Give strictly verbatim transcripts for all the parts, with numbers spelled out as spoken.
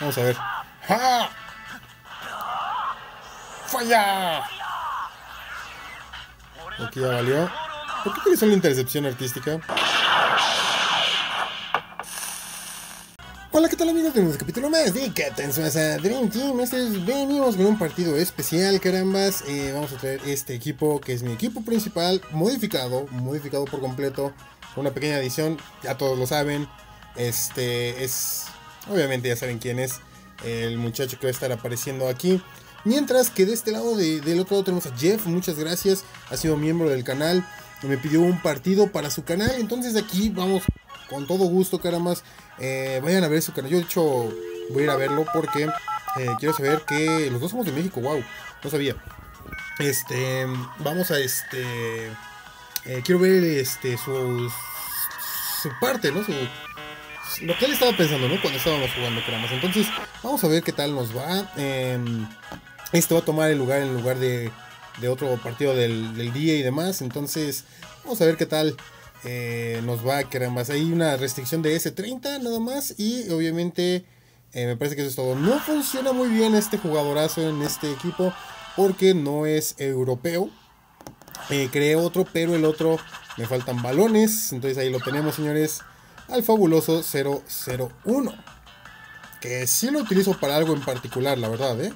Vamos a ver. ¡Ah! ¡Falla! Aquí ya valió. ¿Por qué utilizó la intercepción artística? Hola, ¿qué tal amigos? Tenemos un capítulo más de Captain Tsubasa Dream Team. Este es, venimos con un partido especial, carambas. Eh, vamos a traer este equipo, que es mi equipo principal, modificado, modificado por completo, con una pequeña adición, ya todos lo saben. Este es, obviamente ya saben quién es el muchacho que va a estar apareciendo aquí. Mientras que de este lado, de, del otro lado tenemos a Jeff, muchas gracias, ha sido miembro del canal, me pidió un partido para su canal, entonces aquí vamos con todo gusto, carambas. Eh, vayan a ver su canal, yo de hecho voy a ir a verlo porque eh, quiero saber que los dos somos de México, wow, no sabía. Este, vamos a este, eh, quiero ver este, su, su parte, ¿no? Su, lo que él estaba pensando, ¿no? Cuando estábamos jugando, carambas. Entonces, vamos a ver qué tal nos va. Eh, esto va a tomar el lugar en lugar de, de otro partido del, del día y demás. Entonces, vamos a ver qué tal eh, nos va, carambas. Hay una restricción de ese treinta nada más. Y obviamente, eh, me parece que eso es todo. No funciona muy bien este jugadorazo en este equipo porque no es europeo. Eh, creé otro, pero el otro me faltan balones. Entonces, ahí lo tenemos, señores. Al fabuloso cero cero uno, que sí lo utilizo para algo en particular, la verdad, ¿eh?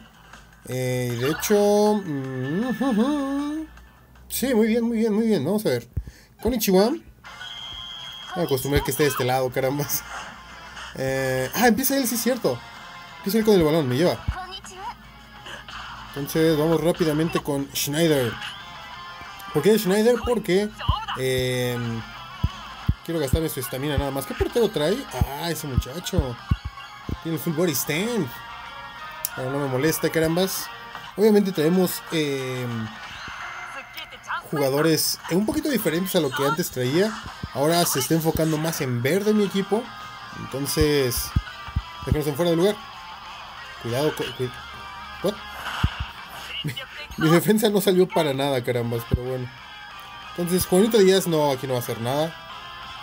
Eh, de hecho, mm-hmm. sí, muy bien, muy bien, muy bien. Vamos a ver. Konnichiwa. Me acostumbré que esté de este lado, carambas. Eh, ah, empieza él, sí es cierto. Empieza él con el balón, me lleva. Entonces vamos rápidamente con Schneider. ¿Por qué Schneider? Porque... Eh, quiero gastarme su estamina nada más. ¿Qué portero trae? Ah, ese muchacho. Tiene el full body stand. Pero no me molesta, carambas. Obviamente tenemos eh, jugadores un poquito diferentes a lo que antes traía. Ahora se está enfocando más en verde mi equipo. Entonces, déjenos en fuera de lugar. Cuidado. Cu cu ¿What? Mi, mi defensa no salió para nada, carambas. Pero bueno. Entonces, Juanito Díaz no, aquí no va a hacer nada.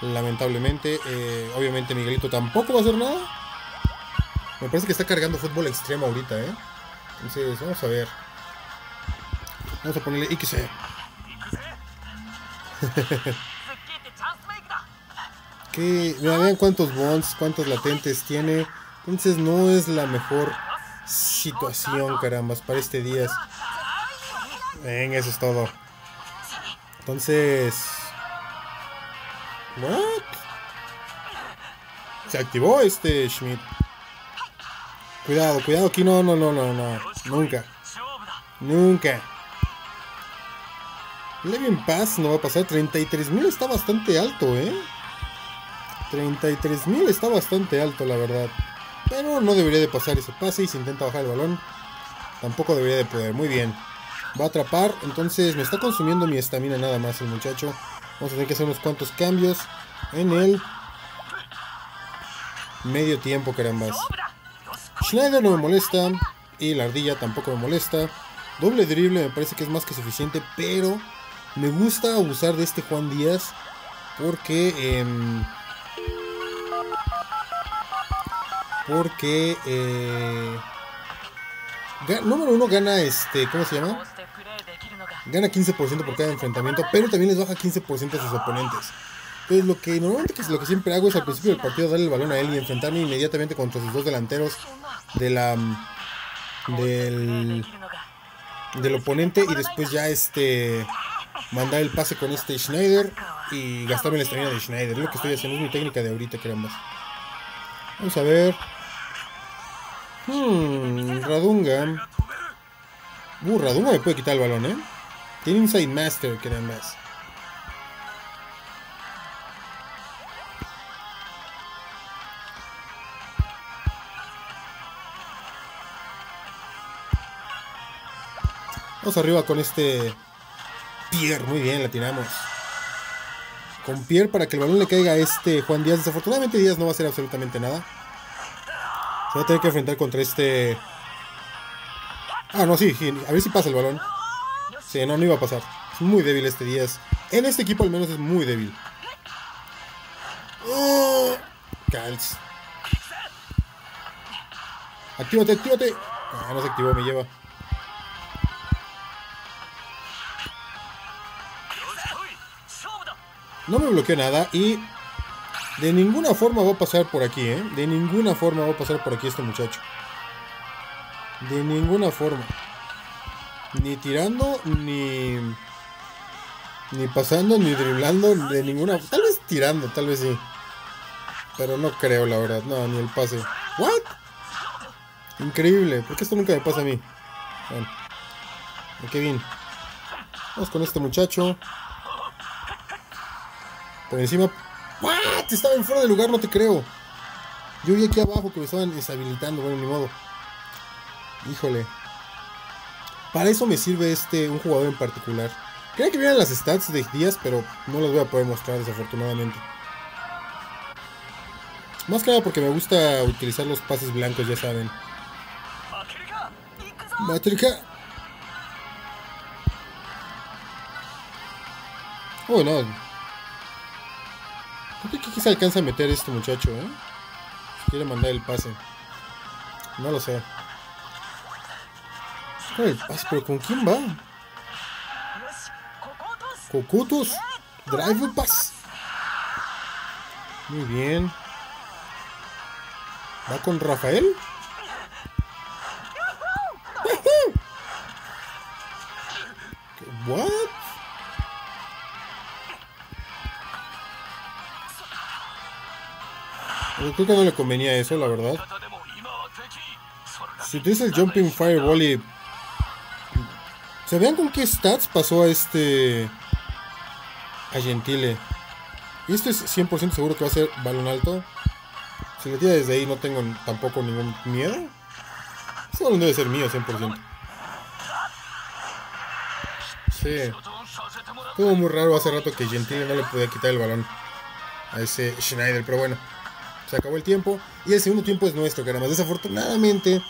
Lamentablemente, eh, obviamente Miguelito tampoco va a hacer nada. Me parece que está cargando fútbol extremo ahorita, ¿eh? Entonces, vamos a ver. Vamos a ponerle X. Que vean cuántos bonds, cuántos latentes tiene. Entonces, no es la mejor situación, carambas, para este día. Venga, eso es todo. Entonces... ¿What? Se activó este Schmidt. Cuidado, cuidado aquí. No, no, no, no, no. Nunca. Nunca. Levi en paz no va a pasar. treinta y tres mil está bastante alto, ¿eh? treinta y tres mil está bastante alto, la verdad. Pero no debería de pasar ese pase y se intenta bajar el balón. Tampoco debería de poder. Muy bien. Va a atrapar. Entonces me está consumiendo mi estamina nada más el muchacho. Vamos a tener que hacer unos cuantos cambios en el medio tiempo, carambas. Schneider no me molesta y la ardilla tampoco me molesta. Doble drible me parece que es más que suficiente, pero me gusta abusar de este Juan Díaz porque... Eh, porque... Eh, número uno gana este... ¿Cómo se llama? Gana quince por ciento por cada enfrentamiento, pero también les baja quince por ciento a sus oponentes. Entonces lo que normalmente que es lo que siempre hago es al principio del partido darle el balón a él y enfrentarme inmediatamente contra sus dos delanteros de la, del, del oponente y después ya este mandar el pase con este Schneider y gastarme la estamina de Schneider. Es lo que estoy haciendo, es mi técnica de ahorita, queremos. Vamos a ver. Hmm, Radunga. Uh, Radunga me puede quitar el balón, ¿eh? Tiene Inside Master, que nada más. Vamos arriba con este Pierre. Muy bien, la tiramos. Con Pierre para que el balón le caiga a este Juan Díaz. Desafortunadamente Díaz no va a hacer absolutamente nada. Se va a tener que enfrentar contra este... Ah, no, sí, sí. A ver si pasa el balón. Sí, no, no iba a pasar. Es muy débil este Díaz. En este equipo al menos es muy débil. Oh, Kals. Actívate, actívate. Ah, no se activó, me lleva. No me bloqueó nada y de ninguna forma va a pasar por aquí, ¿eh? De ninguna forma va a pasar por aquí este muchacho. De ninguna forma. Ni tirando, ni... Ni pasando, ni driblando, de ninguna... Tal vez tirando, tal vez sí. Pero no creo, la verdad. No, ni el pase. ¿What? Increíble. ¿Por qué esto nunca me pasa a mí? Bueno. Qué bien. Vamos con este muchacho. Por encima... ¿What? Estaba en fuera de lugar, no te creo. Yo vi aquí abajo que me estaban deshabilitando. Bueno, ni modo. Híjole. Para eso me sirve este... un jugador en particular. Creo que vieron las stats de Díaz, pero no las voy a poder mostrar, desafortunadamente. Más que nada porque me gusta utilizar los pases blancos, ya saben. Matrica. Oh, no. Creo que aquí se alcanza a meter este muchacho, ¿eh? Si quiere mandar el pase. No lo sé. El pase, pero ¿con quién va? Cocutus. Drive pass. Muy bien. ¿Va con Rafael? ¿What? Yo creo que no le convenía eso, la verdad. Si utiliza el Jumping Fireball y... ¿Se vean con qué stats pasó a este... a Gentile? Y esto es cien por ciento seguro que va a ser balón alto. Si le tira desde ahí no tengo tampoco ningún miedo. Ese balón debe ser mío cien por ciento. Sí. Estuvo muy raro hace rato que Gentile no le podía quitar el balón a ese Schneider. Pero bueno, se acabó el tiempo. Y el segundo tiempo es nuestro, que nada más desafortunadamente...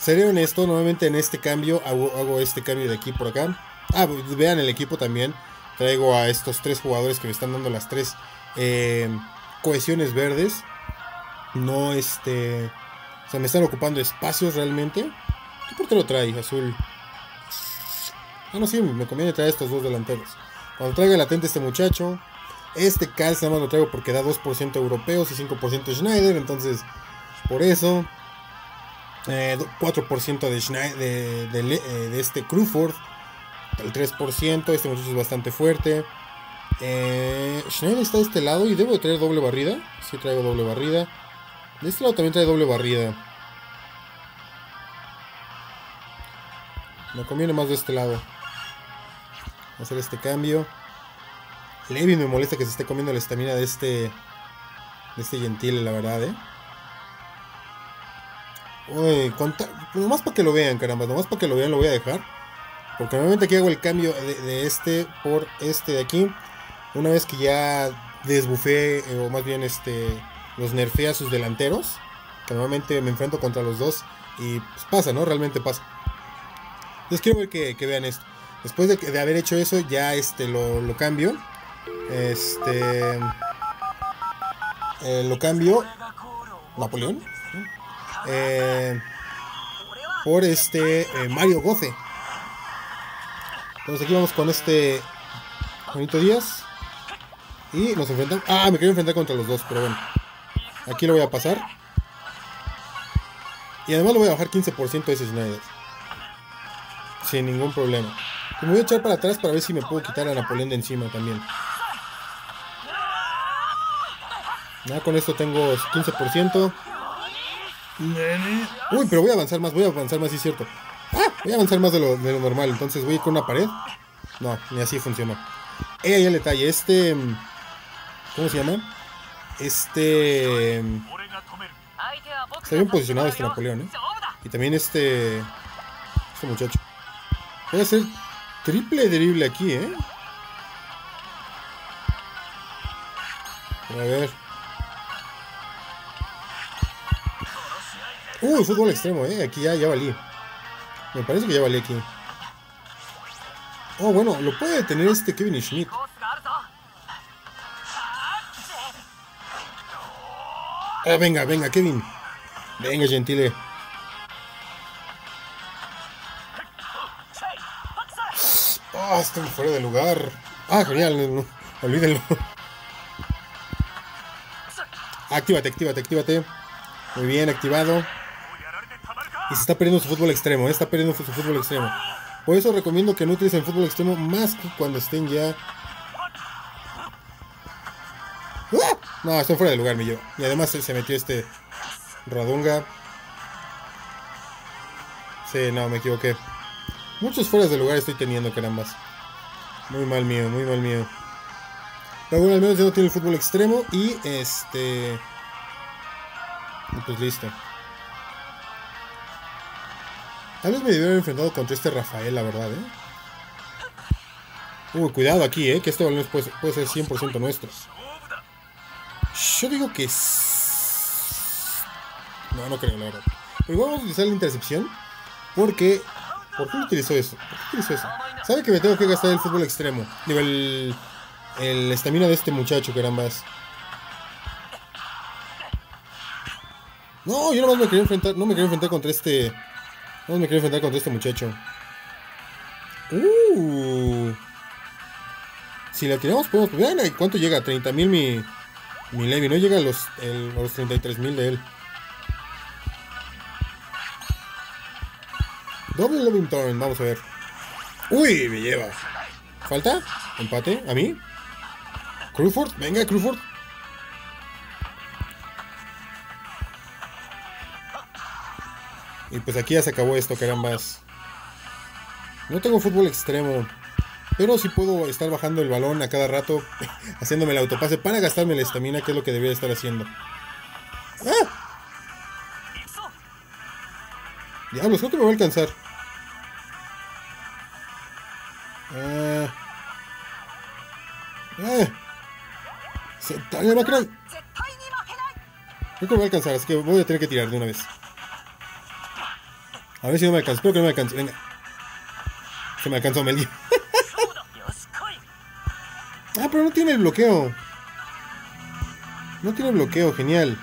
Seré honesto, normalmente en este cambio hago, hago este cambio de aquí por acá. Ah, vean el equipo también. Traigo a estos tres jugadores que me están dando las tres eh, cohesiones verdes. No, este... O sea, me están ocupando espacios realmente. ¿Qué portero trae, azul? Ah, no, sí, me conviene traer estos dos delanteros. Cuando traiga latente este muchacho. Este Kals nada más lo traigo porque da dos por ciento europeos y cinco por ciento Schneider. Entonces, por eso... Eh, cuatro por ciento de, Schneider, de, de, de, de este Cruyfford. El tres por ciento, este muchacho es bastante fuerte. eh, Schneider está de este lado y debo de traer doble barrida. Si sí, traigo doble barrida. De este lado también trae doble barrida. Me conviene más de este lado hacer este cambio. Levi me molesta que se esté comiendo la estamina de este de este Gentile, la verdad, eh. Uy, cuánta... Nomás para que lo vean, caramba. Nomás para que lo vean lo voy a dejar. Porque normalmente aquí hago el cambio de, de este por este de aquí. Una vez que ya desbufé, eh, o más bien este, los nerfeé a sus delanteros. Que normalmente me enfrento contra los dos. Y pues pasa, ¿no? Realmente pasa. Les quiero ver que, que vean esto. Después de, de haber hecho eso, ya este lo, lo cambio. Este... Eh, lo cambio... Napoleón. Eh, por este eh, Mario Goze. Entonces aquí vamos con este Juanito Díaz. Y nos enfrentamos. Ah, me quería enfrentar contra los dos, pero bueno. Aquí lo voy a pasar. Y además lo voy a bajar quince por ciento de ese Schneider. Sin ningún problema. Y me voy a echar para atrás para ver si me puedo quitar a Napoleón de encima también. Ya con esto tengo quince por ciento. Uy, pero voy a avanzar más, voy a avanzar más, sí es cierto. Ah, voy a avanzar más de lo, de lo normal. Entonces voy a ir con una pared. No, ni así funcionó. Eh, ahí el detalle. Este... ¿Cómo se llama? Este... Está bien posicionado este Napoleón, ¿eh? Y también este... Este muchacho. Voy a hacer triple drible aquí, ¿eh? A ver... Uh, fútbol extremo, ¿eh? Aquí ya, ya valí. Me parece que ya valía aquí. Oh, bueno, lo puede detener este Kevin Schmidt. Ah, venga, venga, Kevin. Venga, Gentile. Ah, estoy fuera de lugar. Ah, genial, olvídenlo. Actívate, actívate, actívate. Muy bien, activado. Y se está perdiendo su fútbol extremo, ¿eh? Está perdiendo su fútbol extremo. Por eso recomiendo que no utilicen fútbol extremo más que cuando estén ya... ¡Ah! No, están fuera de lugar, mi yo. Y además se metió este Radunga. Sí, no, me equivoqué. Muchos fueras de lugar estoy teniendo, carambas. Muy mal mío, muy mal mío. Pero bueno, al menos ya no tiene el fútbol extremo. Y este... pues listo. Tal vez me debieron haber enfrentado contra este Rafael, la verdad, ¿eh? Uy, cuidado aquí, ¿eh? Que este balón puede, puede ser cien por ciento nuestro. Yo digo que... no, no creo, la verdad. Pero igual vamos a utilizar la intercepción. Porque... ¿por qué no utilizo eso? ¿Por qué utilizo eso? ¿Sabe que me tengo que gastar el fútbol extremo? Digo, el... el estamina de este muchacho, carambas. No, yo nomás me quería enfrentar... no me quería enfrentar contra este... no me quería enfrentar contra este muchacho. Uh. Si la tiramos podemos... vean cuánto llega, treinta mil mi... mi Levi, no llega a los, el, a los treinta y tres mil de él. Doble Loving Turn, vamos a ver. Uy, me lleva. ¿Falta? Empate, a mí. Cruyfford, venga Cruyfford. Y pues aquí ya se acabó esto, carambas. No tengo fútbol extremo, pero sí puedo estar bajando el balón a cada rato, haciéndome el autopase para gastarme la estamina, que es lo que debería estar haciendo. ¡Ah! Diablos, creo que me va a alcanzar. Ah. Ah. Se trae la creo. Creo que me va a alcanzar, así que voy a tener que tirar de una vez. A ver si no me alcanza, creo que no me alcanza. Venga. Se me alcanzó Meli. Ah, pero no tiene el bloqueo. No tiene bloqueo, genial.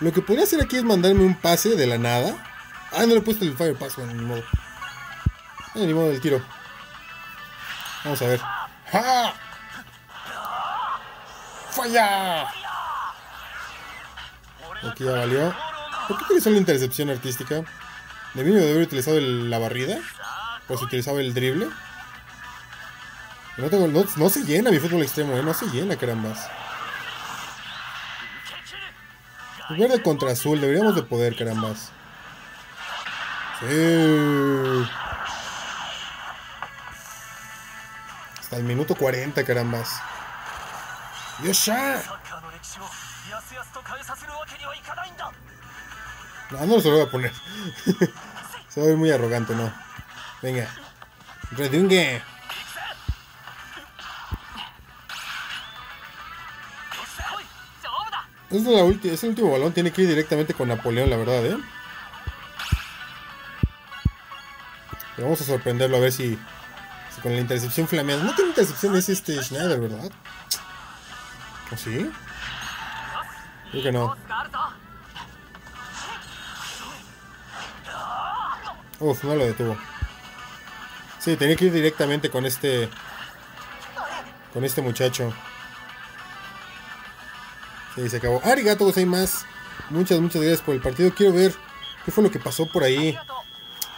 Lo que podría hacer aquí es mandarme un pase de la nada. Ah, no le he puesto el fire pass, bueno, ni modo. No, ni modo del tiro. Vamos a ver. ¡Ja! ¡Falla! Aquí ya valió. ¿Por qué utilizó la intercepción artística? De mínimo de haber utilizado el, la barrida. Pues utilizaba el drible. No, tengo, no, no se llena mi fútbol extremo, ¿eh? No se llena, carambas. Verde contra azul, deberíamos de poder, carambas. Sí. Hasta el minuto cuarenta, carambas. ¡Yosha! No, no se lo voy a poner. Se va a ver muy arrogante, ¿no? Venga. Redungue. Es la ulti, es el último balón, tiene que ir directamente con Napoleón, la verdad, ¿eh? Pero vamos a sorprenderlo, a ver si, si con la intercepción flameada. No tiene intercepción, es este Schneider, ¿verdad? ¿O sí? Creo que no. Uf, no lo detuvo. Sí, tenía que ir directamente con este... con este muchacho. Y se acabó. Arigato, Goze más. Muchas, muchas gracias por el partido. Quiero ver qué fue lo que pasó por ahí.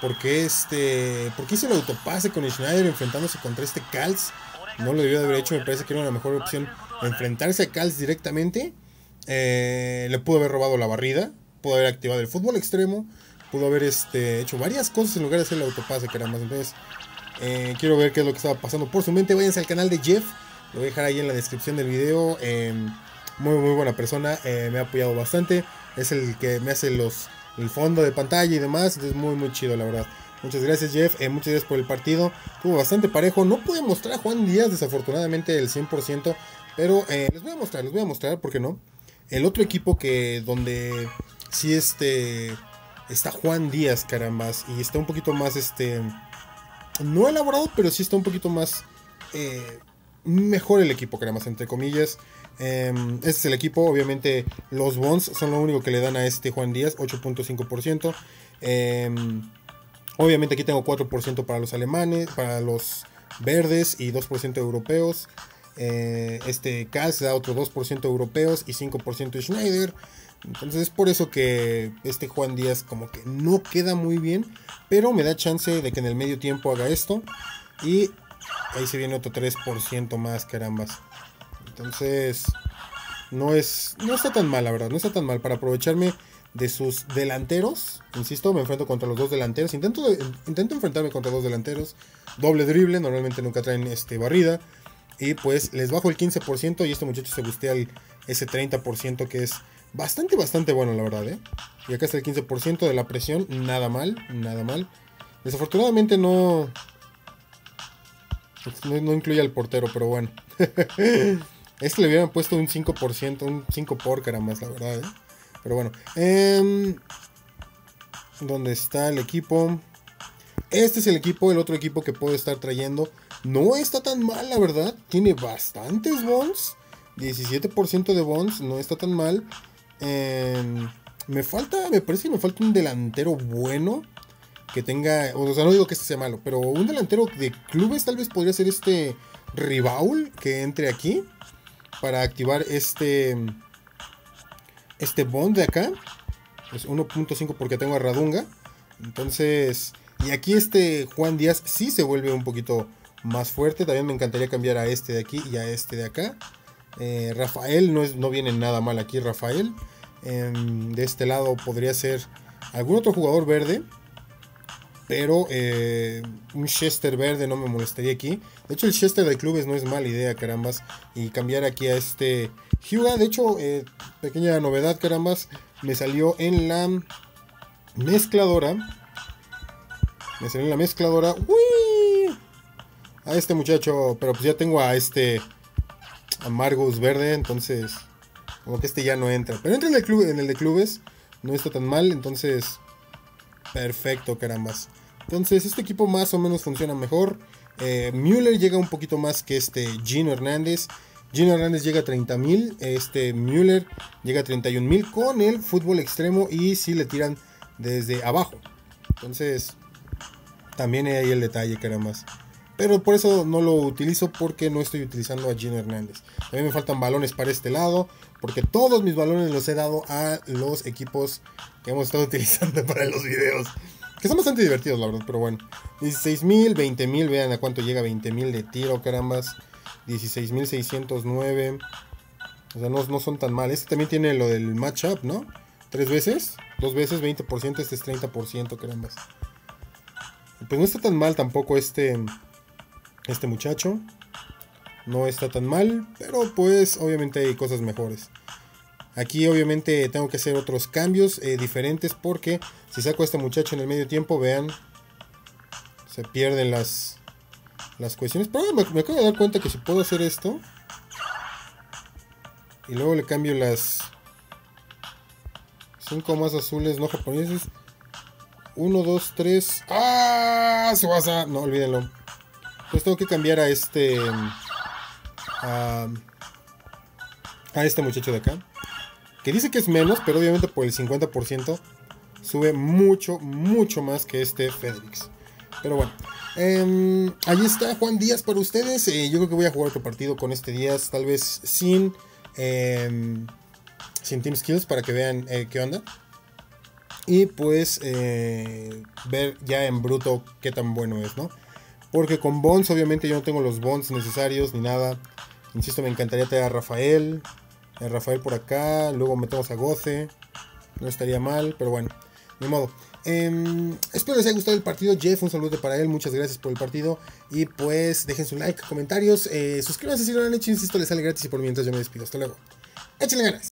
Porque este... porque hizo el autopase con Schneider enfrentándose contra este Kals. No lo debió de haber hecho. Me parece que era una mejor opción enfrentarse a Kals directamente. Eh, le pudo haber robado la barrida. Pudo haber activado el fútbol extremo. Pudo haber este, hecho varias cosas en lugar de hacer el autopase, carambas. Entonces, eh, quiero ver qué es lo que estaba pasando por su mente. Váyanse al canal de Jeff. Lo voy a dejar ahí en la descripción del video. Eh, Muy, muy buena persona, eh, me ha apoyado bastante. Es el que me hace los el fondo de pantalla y demás. Entonces, muy, muy chido, la verdad. Muchas gracias, Jeff. Eh, muchas gracias por el partido. Estuvo bastante parejo. No pude mostrar a Juan Díaz, desafortunadamente, el cien por ciento. Pero eh, les voy a mostrar, les voy a mostrar, ¿por qué no? El otro equipo que donde sí este, está Juan Díaz, carambas. Y está un poquito más, este, no elaborado, pero sí está un poquito más... Eh, mejor el equipo, cremas, entre comillas. Eh, este es el equipo. Obviamente los bonds son lo único que le dan a este Juan Díaz, ocho punto cinco por ciento. Eh, obviamente aquí tengo cuatro por ciento para los alemanes, para los verdes y dos por ciento europeos. Eh, este Kals da otro dos por ciento europeos y cinco por ciento Schneider. Entonces es por eso que este Juan Díaz como que no queda muy bien, pero me da chance de que en el medio tiempo haga esto. Y ahí se viene otro tres por ciento más, carambas. Entonces no es no está tan mal, la verdad. No está tan mal para aprovecharme de sus delanteros. Insisto, me enfrento contra los dos delanteros. Intento, intento enfrentarme contra dos delanteros. Doble drible, normalmente nunca traen este barrida. Y pues les bajo el quince por ciento y este muchacho se bustea el, ese treinta por ciento que es bastante, bastante bueno, la verdad, ¿eh? Y acá está el quince por ciento de la presión. Nada mal, nada mal. Desafortunadamente no... No, no incluye al portero, pero bueno. Este le hubieran puesto un cinco por ciento, un cinco porcara más, la verdad, ¿eh? Pero bueno. Eh, ¿Dónde está el equipo? Este es el equipo, el otro equipo que puedo estar trayendo. No está tan mal, la verdad. Tiene bastantes bonds. diecisiete por ciento de bonds, no está tan mal. Eh, me falta, me parece que me falta un delantero bueno. Que tenga, o sea, no digo que este sea malo, pero un delantero de clubes tal vez podría ser este Rivaul, que entre aquí para activar este este bond de acá. Es uno punto cinco porque tengo a Radunga. Entonces, y aquí este Juan Díaz sí se vuelve un poquito más fuerte. También me encantaría cambiar a este de aquí y a este de acá. Eh, Rafael, no, es, no viene nada mal aquí Rafael. Eh, de este lado podría ser algún otro jugador verde. Pero eh, un Chester verde no me molestaría aquí. De hecho el Chester de clubes no es mala idea, carambas. Y cambiar aquí a este Hyuga. De hecho, eh, pequeña novedad, carambas. Me salió en la mezcladora. Me salió en la mezcladora. ¡Uy! A este muchacho. Pero pues ya tengo a este Amargos verde. Entonces como que este ya no entra. Pero entra en el, club, en el de clubes. No está tan mal. Entonces perfecto, carambas. Entonces este equipo más o menos funciona mejor. eh, Müller llega un poquito más que este Gino Hernández. Gino Hernández llega a treinta mil. Este Müller llega a treinta y un mil con el fútbol extremo. Y si sí le tiran desde abajo. Entonces también hay ahí el detalle, carambas. Pero por eso no lo utilizo, porque no estoy utilizando a Gino Hernández. También me faltan balones para este lado, porque todos mis balones los he dado a los equipos que hemos estado utilizando para los videos, que son bastante divertidos, la verdad, pero bueno. dieciséis mil, veinte mil, vean a cuánto llega veinte mil de tiro, carambas. dieciséis mil seiscientos nueve. O sea, no, no son tan mal. Este también tiene lo del matchup, ¿no? Tres veces, dos veces, veinte por ciento. Este es treinta por ciento, carambas. Pues no está tan mal tampoco este, este muchacho. No está tan mal, pero pues obviamente hay cosas mejores. Aquí obviamente tengo que hacer otros cambios eh, diferentes, porque si saco a este muchacho en el medio tiempo, vean, se pierden las, las cuestiones. Pero me, me acabo de dar cuenta que si puedo hacer esto y luego le cambio las cinco más azules no japoneses. uno, dos, tres. ¡Ah! Tsubasa. No, olvídenlo. Pues tengo que cambiar a este... A, a este muchacho de acá, que dice que es menos, pero obviamente por el cincuenta por ciento sube mucho, mucho más que este Fedrix. Pero bueno, eh, ahí está Juan Díaz para ustedes. eh, Yo creo que voy a jugar otro partido con este Díaz, tal vez sin eh, sin Team Skills, para que vean eh, qué onda. Y pues eh, ver ya en bruto qué tan bueno es, ¿no? Porque con bonds obviamente yo no tengo los bonds necesarios ni nada. Insisto, me encantaría traer a Rafael. A Rafael por acá. Luego metemos a Goze. No estaría mal, pero bueno. Ni modo. Eh, espero les haya gustado el partido. Jeff, un saludo para él. Muchas gracias por el partido. Y pues dejen su like, comentarios. Eh, suscríbanse si no lo han hecho. Insisto, les sale gratis y por mientras yo me despido. Hasta luego. Échenle ganas.